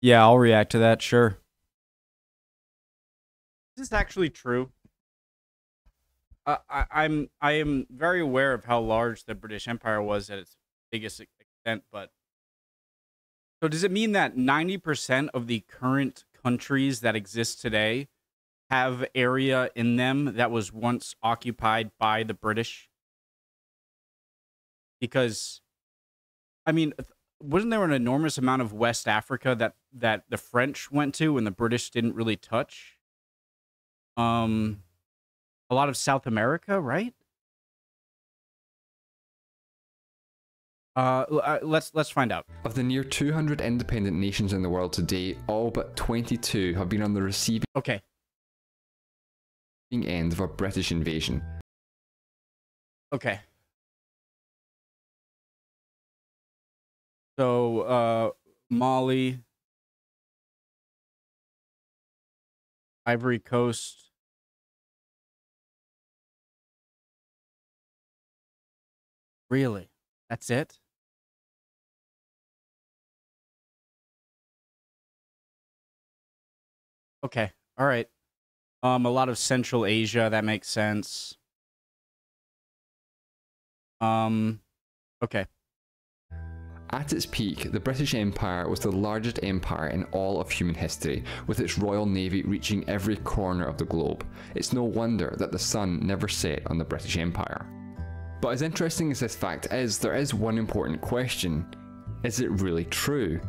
Yeah, I'll react to that, sure. Is this actually true? I am very aware of how large the British Empire was at its biggest extent, but so does it mean that 90% of the current countries that exist today have area in them that was once occupied by the British? Because, I mean, wasn't there an enormous amount of West Africa that the French went to and the British didn't really touch? A lot of South America, right? Let's find out. Of the near 200 independent nations in the world today, all but 22 have been on the receiving end of a British invasion. Okay. So, Mali, Ivory Coast, really? That's it? Okay. All right. A lot of Central Asia. That makes sense. Okay. At its peak, the British Empire was the largest empire in all of human history, with its Royal Navy reaching every corner of the globe. It's no wonder that the sun never set on the British Empire. But as interesting as this fact is, there is one important question. Is it really true?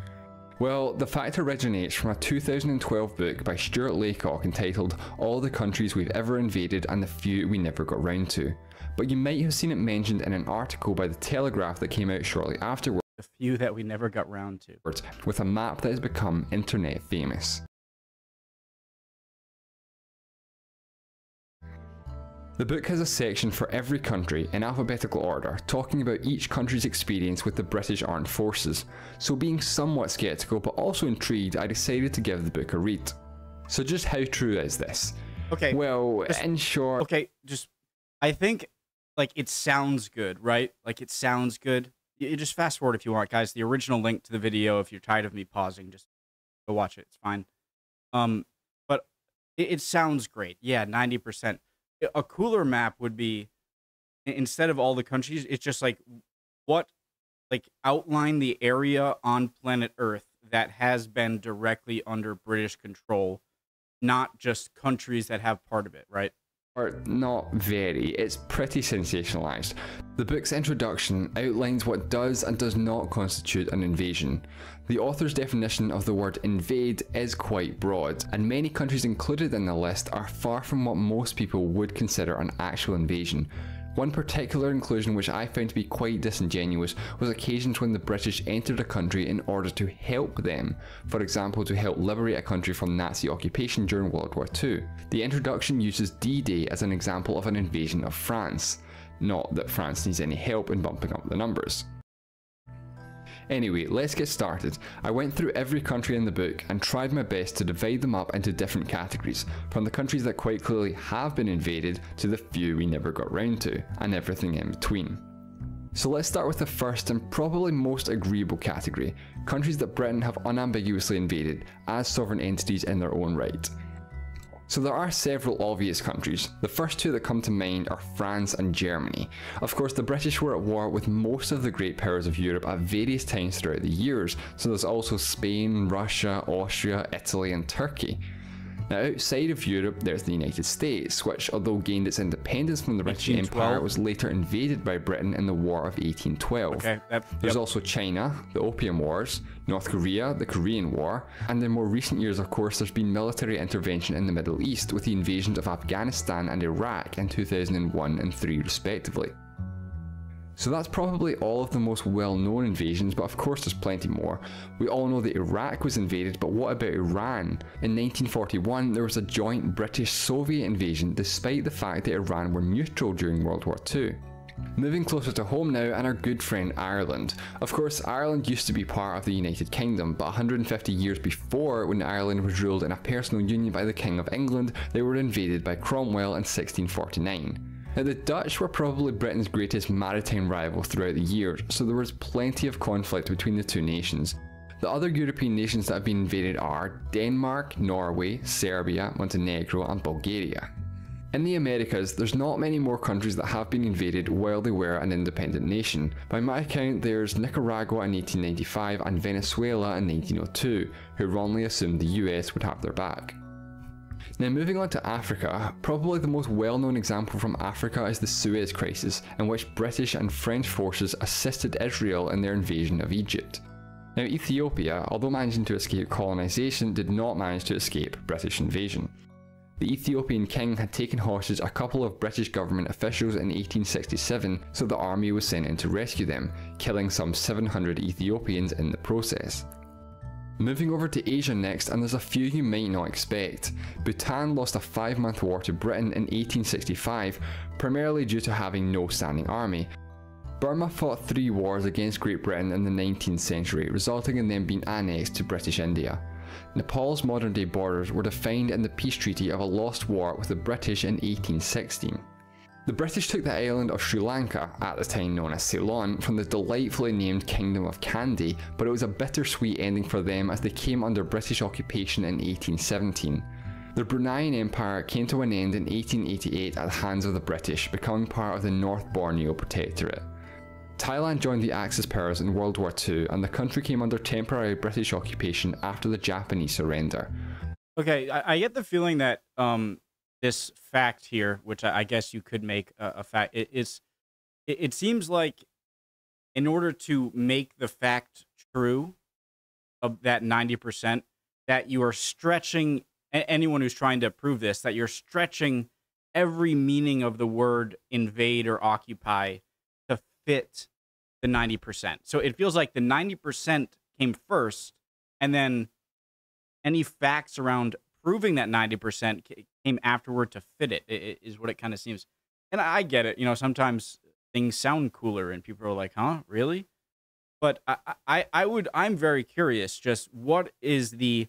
Well, the fact originates from a 2012 book by Stuart Laycock entitled All the Countries We've Ever Invaded and the Few We Never Got Round To. But you might have seen it mentioned in an article by The Telegraph that came out shortly afterwards. The few that we never got round to. With a map that has become internet famous. The book has a section for every country, in alphabetical order, talking about each country's experience with the British Armed Forces. So being somewhat sceptical but also intrigued, I decided to give the book a read. So just how true is this? Okay. Well, in short... Okay, just... I think, like, it sounds good, right? Like, it sounds good. You just fast forward if you want, guys. The original link to the video, if you're tired of me pausing, just go watch it. It's fine. But it sounds great. Yeah, 90%. A cooler map would be, instead of all the countries, it's just like outline the area on planet Earth that has been directly under British control, not just countries that have part of it, right? Or not very. It's pretty sensationalized. The book's introduction outlines what does and does not constitute an invasion. The author's definition of the word invade is quite broad, and many countries included in the list are far from what most people would consider an actual invasion. One particular inclusion which I found to be quite disingenuous was occasions when the British entered a country in order to help them, for example to help liberate a country from Nazi occupation during World War II. The introduction uses D-Day as an example of an invasion of France. Not that France needs any help in bumping up the numbers. Anyway, let's get started. I went through every country in the book and tried my best to divide them up into different categories, from the countries that quite clearly have been invaded to the few we never got round to, and everything in between. So let's start with the first and probably most agreeable category, countries that Britain have unambiguously invaded as sovereign entities in their own right. So there are several obvious countries. The first two that come to mind are France and Germany. Of course, the British were at war with most of the great powers of Europe at various times throughout the years, so there's also Spain, Russia, Austria, Italy and Turkey. Now outside of Europe, there's the United States, which although gained its independence from the British Empire, was later invaded by Britain in the War of 1812. Okay, there's also China, the Opium Wars, North Korea, the Korean War, and in more recent years of course there's been military intervention in the Middle East with the invasions of Afghanistan and Iraq in 2001 and 2003 respectively. So that's probably all of the most well-known invasions, but of course there's plenty more. We all know that Iraq was invaded, but what about Iran? In 1941, there was a joint British-Soviet invasion, despite the fact that Iran were neutral during World War II. Moving closer to home now, and our good friend Ireland. Of course, Ireland used to be part of the United Kingdom, but 150 years before, when Ireland was ruled in a personal union by the King of England, they were invaded by Cromwell in 1649. Now the Dutch were probably Britain's greatest maritime rival throughout the years, so there was plenty of conflict between the two nations. The other European nations that have been invaded are Denmark, Norway, Serbia, Montenegro and Bulgaria. In the Americas, there's not many more countries that have been invaded while they were an independent nation. By my account, there's Nicaragua in 1895 and Venezuela in 1902, who wrongly assumed the US would have their back. Now moving on to Africa, probably the most well-known example from Africa is the Suez Crisis, in which British and French forces assisted Israel in their invasion of Egypt. Now Ethiopia, although managing to escape colonisation, did not manage to escape British invasion. The Ethiopian king had taken hostage a couple of British government officials in 1867, so the army was sent in to rescue them, killing some 700 Ethiopians in the process. Moving over to Asia next, and there's a few you might not expect. Bhutan lost a 5-month war to Britain in 1865, primarily due to having no standing army. Burma fought 3 wars against Great Britain in the 19th century, resulting in them being annexed to British India. Nepal's modern day borders were defined in the peace treaty of a lost war with the British in 1816. The British took the island of Sri Lanka, at the time known as Ceylon, from the delightfully named Kingdom of Kandy, but it was a bittersweet ending for them as they came under British occupation in 1817. The Bruneian Empire came to an end in 1888 at the hands of the British, becoming part of the North Borneo Protectorate. Thailand joined the Axis powers in World War II, and the country came under temporary British occupation after the Japanese surrender. Okay, I get the feeling that this fact here, which I guess you could make a fact, it seems like in order to make the fact true of that 90%, that you are stretching, anyone who's trying to prove this, that you're stretching every meaning of the word invade or occupy to fit the 90%. So it feels like the 90% came first, and then any facts around proving that 90% came afterward to fit it is what it kind of seems. And I get it. You know, sometimes things sound cooler and people are like, huh, really? But I'm very curious, just what is the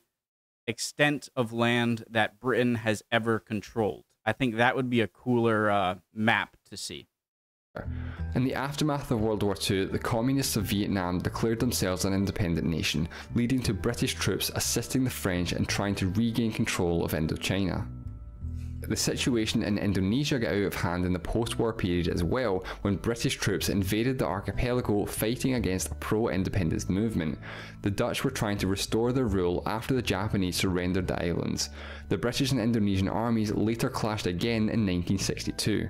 extent of land that Britain has ever controlled? I think that would be a cooler map to see. In the aftermath of World War II, the communists of Vietnam declared themselves an independent nation, leading to British troops assisting the French in trying to regain control of Indochina. The situation in Indonesia got out of hand in the post-war period as well, when British troops invaded the archipelago fighting against a pro-independence movement. The Dutch were trying to restore their rule after the Japanese surrendered the islands. The British and Indonesian armies later clashed again in 1962.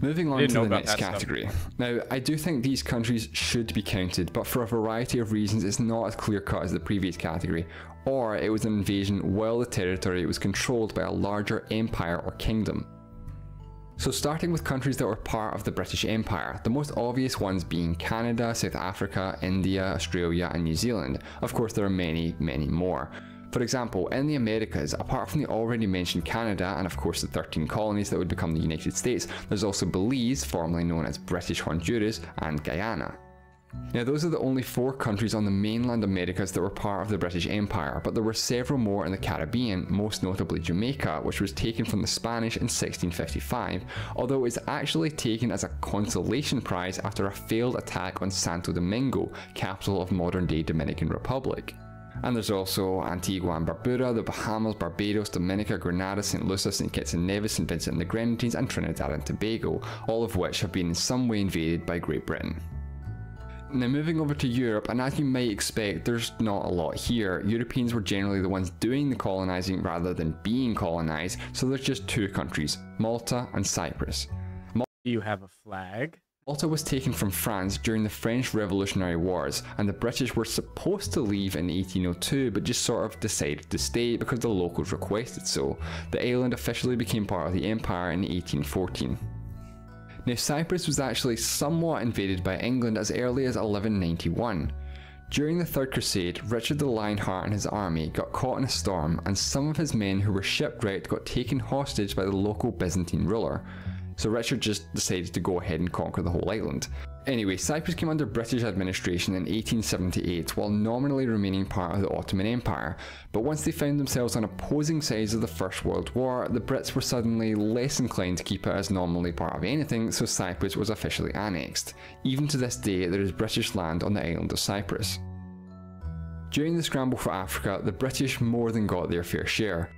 Moving on to the next category. Now, I do think these countries should be counted, but for a variety of reasons it's not as clear-cut as the previous category, or it was an invasion while the territory was controlled by a larger empire or kingdom. So starting with countries that were part of the British Empire, the most obvious ones being Canada, South Africa, India, Australia and New Zealand. Of course there are many, many more. For example, in the Americas, apart from the already mentioned Canada and of course the 13 colonies that would become the United States, there's also Belize, formerly known as British Honduras, and Guyana. Now those are the only 4 countries on the mainland Americas that were part of the British Empire, but there were several more in the Caribbean, most notably Jamaica, which was taken from the Spanish in 1655, although it's actually taken as a consolation prize after a failed attack on Santo Domingo, capital of modern-day Dominican Republic. And there's also Antigua and Barbuda, the Bahamas, Barbados, Dominica, Grenada, St. Lucia, St. Kitts and Nevis, St. Vincent and the Grenadines, and Trinidad and Tobago, all of which have been in some way invaded by Great Britain. Now moving over to Europe, and as you might expect, there's not a lot here. Europeans were generally the ones doing the colonising rather than being colonised, so there's just 2 countries, Malta and Cyprus. Do you have a flag? Malta was taken from France during the French Revolutionary Wars, and the British were supposed to leave in 1802 but just sort of decided to stay because the locals requested so. The island officially became part of the empire in 1814. Now Cyprus was actually somewhat invaded by England as early as 1191. During the Third Crusade, Richard the Lionheart and his army got caught in a storm, and some of his men who were shipwrecked got taken hostage by the local Byzantine ruler. So Richard just decided to go ahead and conquer the whole island. Anyway, Cyprus came under British administration in 1878 while nominally remaining part of the Ottoman Empire, but once they found themselves on opposing sides of the First World War, the Brits were suddenly less inclined to keep it as nominally part of anything, so Cyprus was officially annexed. Even to this day, there is British land on the island of Cyprus. During the scramble for Africa, the British more than got their fair share.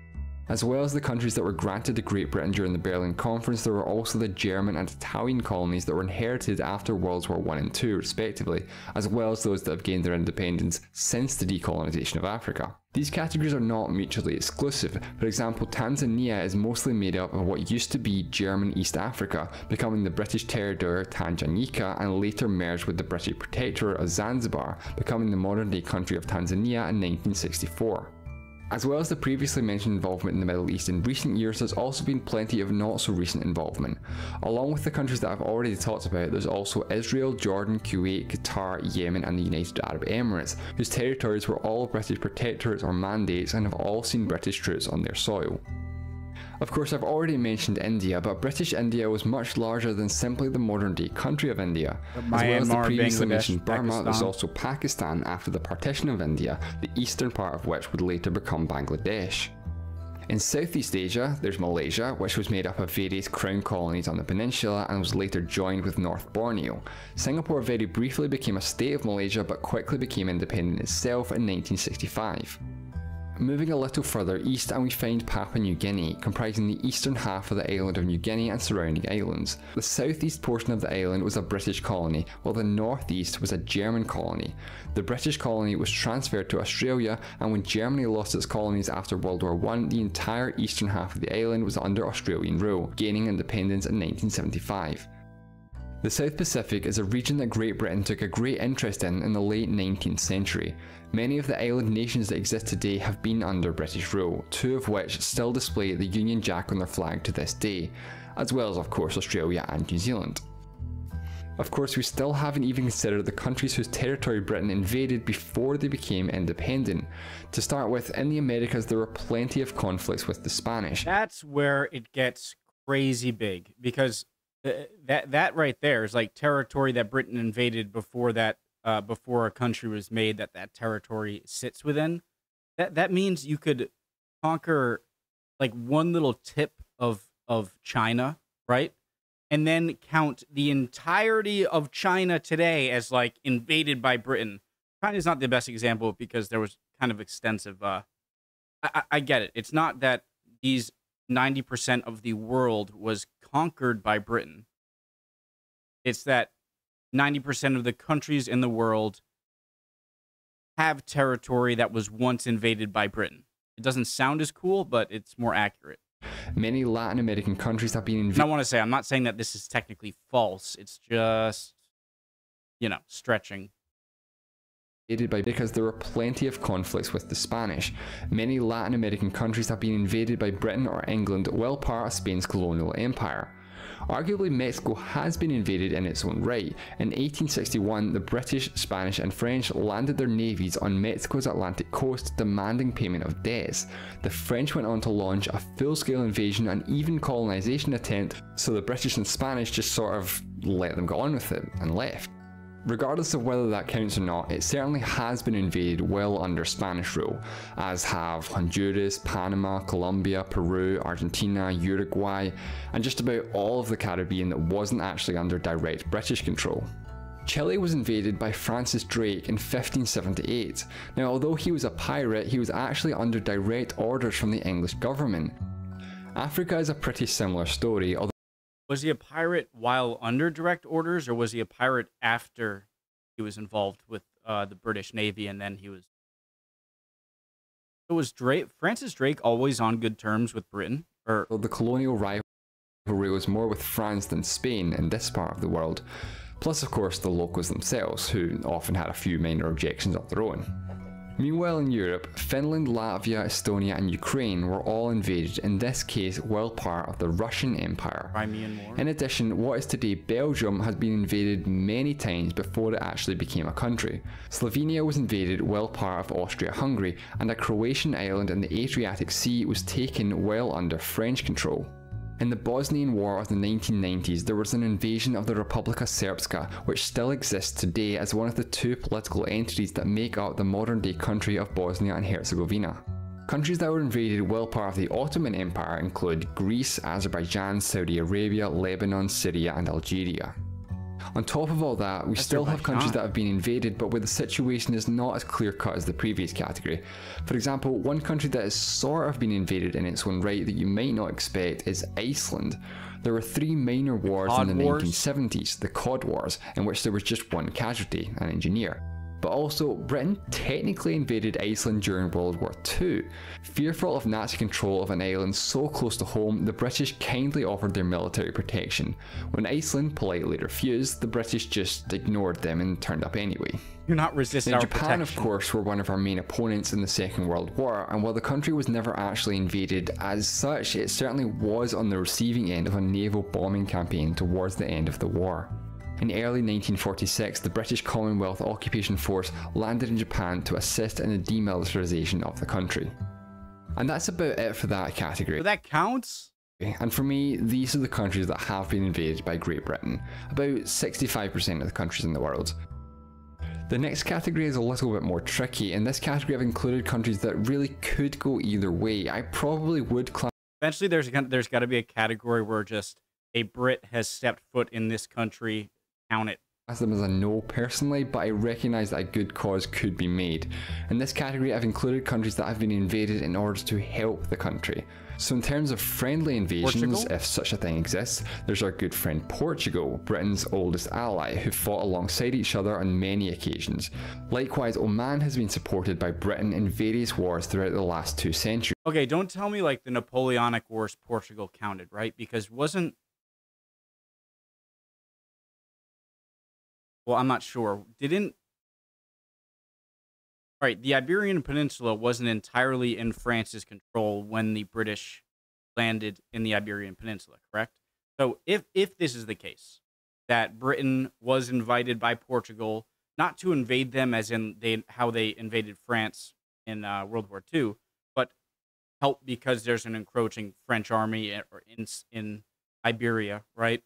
As well as the countries that were granted to Great Britain during the Berlin Conference, there were also the German and Italian colonies that were inherited after Worlds War I and II respectively, as well as those that have gained their independence since the decolonisation of Africa. These categories are not mutually exclusive. For example, Tanzania is mostly made up of what used to be German East Africa, becoming the British territory Tanganyika and later merged with the British Protectorate of Zanzibar, becoming the modern day country of Tanzania in 1964. As well as the previously mentioned involvement in the Middle East in recent years, there's also been plenty of not so recent involvement. Along with the countries that I've already talked about, there's also Israel, Jordan, Kuwait, Qatar, Yemen and the United Arab Emirates, whose territories were all British protectorates or mandates and have all seen British troops on their soil. Of course, I've already mentioned India, but British India was much larger than simply the modern day country of India. As well as the previously mentioned Burma, there's also Pakistan after the partition of India, the eastern part of which would later become Bangladesh. In Southeast Asia, there's Malaysia, which was made up of various crown colonies on the peninsula and was later joined with North Borneo. Singapore very briefly became a state of Malaysia but quickly became independent itself in 1965. Moving a little further east, and we find Papua New Guinea, comprising the eastern half of the island of New Guinea and surrounding islands. The southeast portion of the island was a British colony, while the northeast was a German colony. The British colony was transferred to Australia, and when Germany lost its colonies after World War I, the entire eastern half of the island was under Australian rule, gaining independence in 1975. The South Pacific is a region that Great Britain took a great interest in the late 19th century. Many of the island nations that exist today have been under British rule, two of which still display the Union Jack on their flag to this day, as well as of course Australia and New Zealand. Of course, we still haven't even considered the countries whose territory Britain invaded before they became independent. To start with, in the Americas there were plenty of conflicts with the Spanish. That's where it gets crazy big, because that right there is like territory that Britain invaded before that before a country was made that territory sits within. That means you could conquer like one little tip of China, right? And then count the entirety of China today as like invaded by Britain. China's not the best example because there was kind of extensive I get it. It's not that these 90% of the world was conquered by Britain. It's that 90% of the countries in the world have territory that was once invaded by Britain. It doesn't sound as cool, but it's more accurate. Many Latin American countries have been invaded. I want to say, I'm not saying that this is technically false. It's just, you know, stretching. Because there were plenty of conflicts with the Spanish. Many Latin American countries have been invaded by Britain or England while part of Spain's colonial empire. Arguably, Mexico has been invaded in its own right. In 1861, the British, Spanish and French landed their navies on Mexico's Atlantic coast, demanding payment of debts. The French went on to launch a full-scale invasion and even colonization attempt, so the British and Spanish just sort of let them go on with it and left. Regardless of whether that counts or not, it certainly has been invaded well under Spanish rule, as have Honduras, Panama, Colombia, Peru, Argentina, Uruguay, and just about all of the Caribbean that wasn't actually under direct British control. Chile was invaded by Francis Drake in 1578. Now, although he was a pirate, he was actually under direct orders from the English government. Africa is a pretty similar story. Was he a pirate while under direct orders, or was he a pirate after he was involved with the British Navy and then he was... So was Francis Drake always on good terms with Britain? Or... Well, the colonial rivalry was more with France than Spain in this part of the world. Plus, of course, the locals themselves, who often had a few minor objections of their own. Meanwhile in Europe, Finland, Latvia, Estonia and Ukraine were all invaded, in this case while part of the Russian Empire. In addition, what is today Belgium has been invaded many times before it actually became a country. Slovenia was invaded while part of Austria-Hungary, and a Croatian island in the Adriatic Sea was taken well under French control. In the Bosnian War of the 1990s, there was an invasion of the Republika Srpska, which still exists today as one of the two political entities that make up the modern-day country of Bosnia and Herzegovina. Countries that were invaded while part of the Ottoman Empire include Greece, Azerbaijan, Saudi Arabia, Lebanon, Syria and Algeria. On top of all that, we still have countries that have been invaded, but where the situation is not as clear-cut as the previous category. For example, one country that has sort of been invaded in its own right that you might not expect is Iceland. There were three minor wars in the 1970s, the Cod Wars, in which there was just one casualty, an engineer. But also, Britain technically invaded Iceland during World War II. Fearful of Nazi control of an island so close to home, the British kindly offered their military protection. When Iceland politely refused, the British just ignored them and turned up anyway. You're not resisting our protection. Japan, of course, were one of our main opponents in the Second World War, and while the country was never actually invaded as such, it certainly was on the receiving end of a naval bombing campaign towards the end of the war. In early 1946, the British Commonwealth Occupation Force landed in Japan to assist in the demilitarization of the country. And that's about it for that category. So that counts? And for me, these are the countries that have been invaded by Great Britain. About 65% of the countries in the world. The next category is a little bit more tricky. In this category, I've included countries that really could go either way. I probably would class... Eventually, there's got to be a category where just a Brit has stepped foot in this country. Count it. I class them as a no personally, but I recognise that a good cause could be made. In this category, I've included countries that have been invaded in order to help the country. So in terms of friendly invasions, Portugal? If such a thing exists, there's our good friend Portugal, Britain's oldest ally, who fought alongside each other on many occasions. Likewise, Oman has been supported by Britain in various wars throughout the last 2 centuries. Okay, don't tell me like the Napoleonic Wars Portugal counted, right? Because wasn't... Well, I'm not sure. Right, the Iberian Peninsula wasn't entirely in France's control when the British landed in the Iberian Peninsula, correct? So if this is the case, that Britain was invited by Portugal not to invade them as in how they invaded France in World War II, but help because there's an encroaching French army in Iberia, right?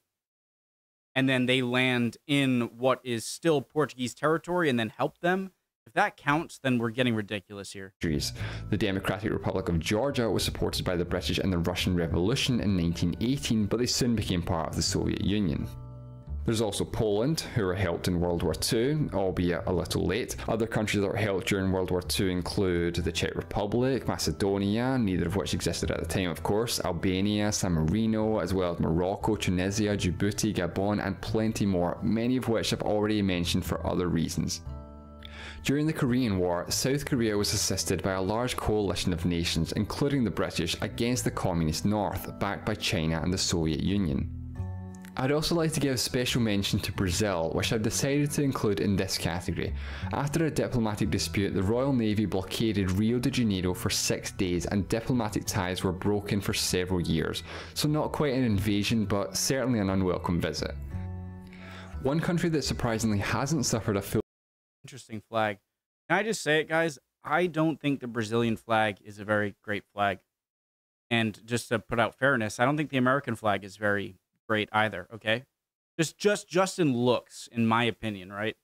And then they land in what is still Portuguese territory and then help them. If that counts, then we're getting ridiculous here. The Democratic Republic of Georgia was supported by the British in the Russian Revolution in 1918, but they soon became part of the Soviet Union. There's also Poland, who were helped in World War II, albeit a little late. Other countries that were helped during World War II include the Czech Republic, Macedonia, neither of which existed at the time of course, Albania, San Marino, as well as Morocco, Tunisia, Djibouti, Gabon, and plenty more, many of which I've already mentioned for other reasons. During the Korean War, South Korea was assisted by a large coalition of nations, including the British, against the Communist North, backed by China and the Soviet Union. I'd also like to give a special mention to Brazil, which I've decided to include in this category. After a diplomatic dispute, the Royal Navy blockaded Rio de Janeiro for 6 days and diplomatic ties were broken for several years, so not quite an invasion but certainly an unwelcome visit. One country that surprisingly hasn't suffered a full... Interesting flag. Can I just say it, guys? I don't think the Brazilian flag is a very great flag. And just to put out fairness, I don't think the American flag is very... great either, okay? Just in looks, in my opinion, right?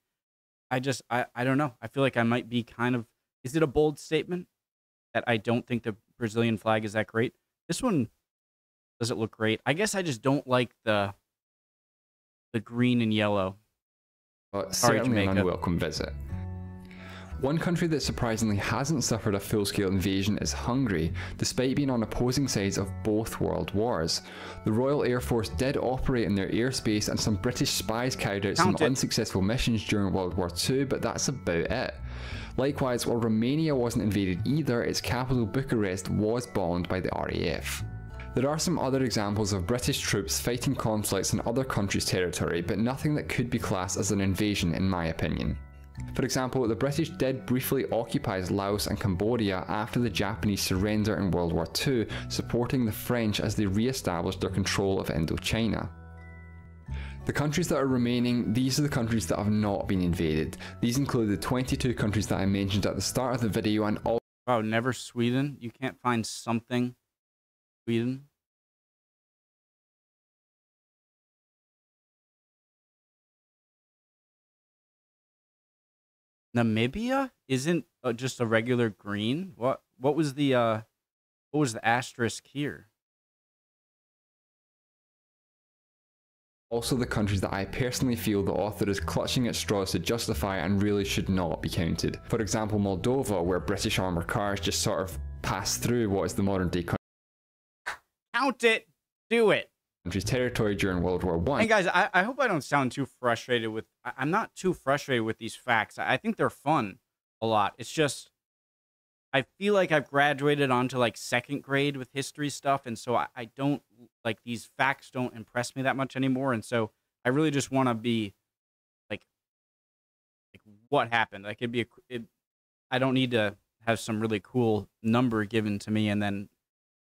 I don't know. I feel like I might be kind of... Is it a bold statement that I don't think the Brazilian flag is that great? This one doesn't look great. I guess I just don't like the green and yellow. But certainly an unwelcome visit. One country that surprisingly hasn't suffered a full-scale invasion is Hungary, despite being on opposing sides of both world wars. The Royal Air Force did operate in their airspace and some British spies carried out some unsuccessful missions during World War II, but that's about it. Likewise, while Romania wasn't invaded either, its capital Bucharest was bombed by the RAF. There are some other examples of British troops fighting conflicts in other countries' territory, but nothing that could be classed as an invasion in my opinion. For example, the British did briefly occupy Laos and Cambodia after the Japanese surrender in World War II, supporting the French as they re-established their control of Indochina. The countries that are remaining, these are the countries that have not been invaded. These include the 22 countries that I mentioned at the start of the video and all... Wow, never Sweden? You can't find something? Sweden? Namibia isn't just a regular green. What was the asterisk here? also the countries that I personally feel the author is clutching at straws to justify and really should not be counted. For example, Moldova, where British armoured cars just sort of pass through what is the modern day country. Count it, do it. Country's territory during World War I. Hey guys, I hope I don't sound too frustrated with, I'm not too frustrated with these facts. I think they're fun a lot. It's just, I feel like I've graduated onto like second grade with history stuff. And so I don't, like, these facts don't impress me that much anymore. And so I really just want to be like what happened? Like it'd be, I don't need to have some really cool number given to me and then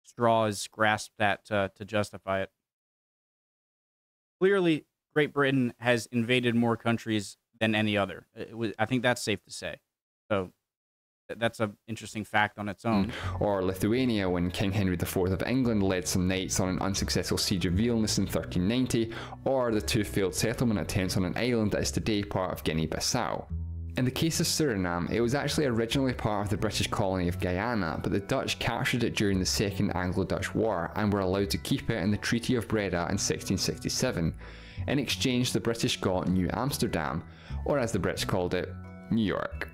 straws grasp that to justify it. Clearly, Great Britain has invaded more countries than any other. I think that's safe to say. So that's an interesting fact on its own. Or Lithuania, when King Henry IV of England led some knights on an unsuccessful siege of Vilnius in 1390, or the two failed settlement attempts on an island that is today part of Guinea Bissau. In the case of Suriname, it was actually originally part of the British colony of Guyana, but the Dutch captured it during the Second Anglo-Dutch War and were allowed to keep it in the Treaty of Breda in 1667. In exchange, the British got New Amsterdam, or as the Brits called it, New York.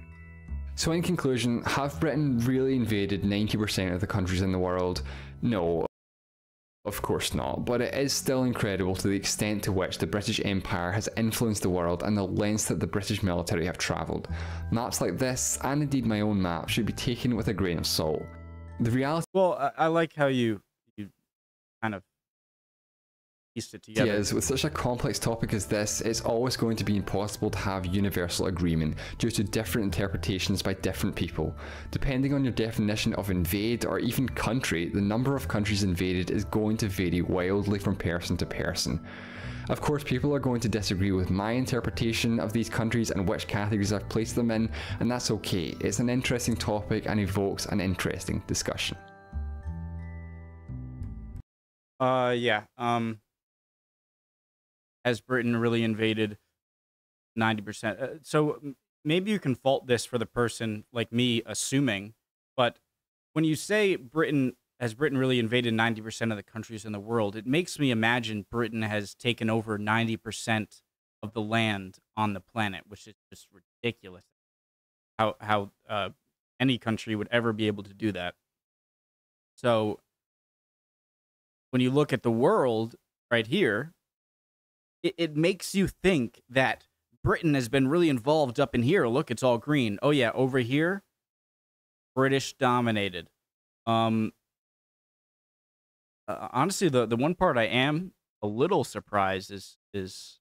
So in conclusion, have Britain really invaded 90% of the countries in the world? No. Of course not, but it is still incredible to the extent to which the British Empire has influenced the world and the lengths that the British military have travelled. Maps like this, and indeed my own map, should be taken with a grain of salt. The reality— Well, I like how you kind of pieced it together. Yes, with such a complex topic as this, it's always going to be impossible to have universal agreement due to different interpretations by different people. Depending on your definition of invade or even country, the number of countries invaded is going to vary wildly from person to person. Of course, people are going to disagree with my interpretation of these countries and which categories I've placed them in, and that's okay. It's an interesting topic and evokes an interesting discussion. Has Britain really invaded 90%? So maybe you can fault this for the person like me assuming, but when you say Britain really invaded 90% of the countries in the world, it makes me imagine Britain has taken over 90% of the land on the planet, which is just ridiculous. How any country would ever be able to do that. So when you look at the world right here, it makes you think that Britain has been really involved up in here. Look, it's all green. Oh, yeah, over here, British dominated. Honestly, the one part I am a little surprised is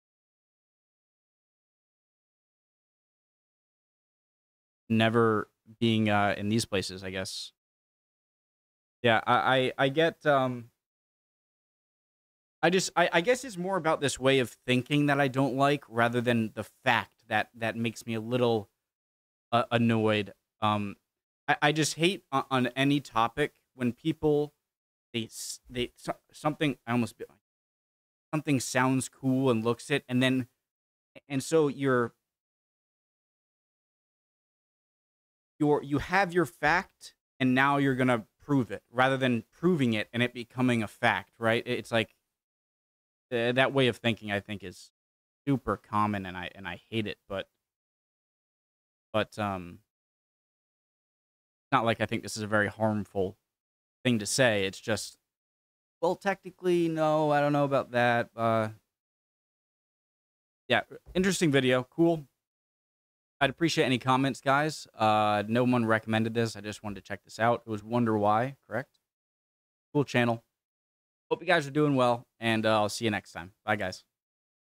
never being in these places, I guess. Yeah, I get... I guess it's more about this way of thinking that I don't like rather than the fact that makes me a little annoyed. I just hate on any topic when people, something sounds cool and looks it, and so you have your fact and now you're going to prove it rather than proving it and it becoming a fact, right? It's like, that way of thinking, I think, is super common, and I hate it. But it's not like I think this is a very harmful thing to say. It's just, well, technically, no, I don't know about that. Yeah, interesting video, cool. I'd appreciate any comments, guys. No one recommended this. I just wanted to check this out. It was Wonder Why, correct? Cool channel. Hope you guys are doing well, and I'll see you next time. Bye, guys.